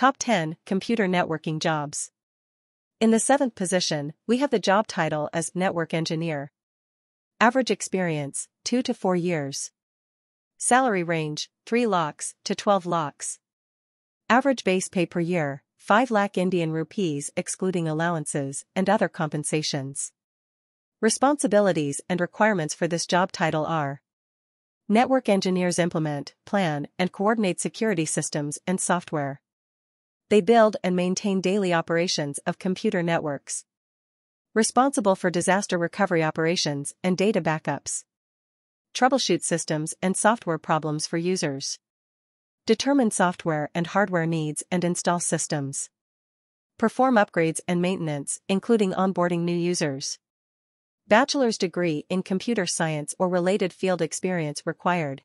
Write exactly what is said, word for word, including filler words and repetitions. Top ten Computer Networking Jobs. In the seventh position, we have the job title as Network Engineer. Average experience, two to four years. Salary range, three lakhs to twelve lakhs. Average base pay per year, five lakh Indian rupees excluding allowances and other compensations. Responsibilities and requirements for this job title are: network engineers implement, plan, and coordinate security systems and software. They build and maintain daily operations of computer networks. Responsible for disaster recovery operations and data backups. Troubleshoot systems and software problems for users. Determine software and hardware needs and install systems. Perform upgrades and maintenance, including onboarding new users. Bachelor's degree in computer science or related field experience required.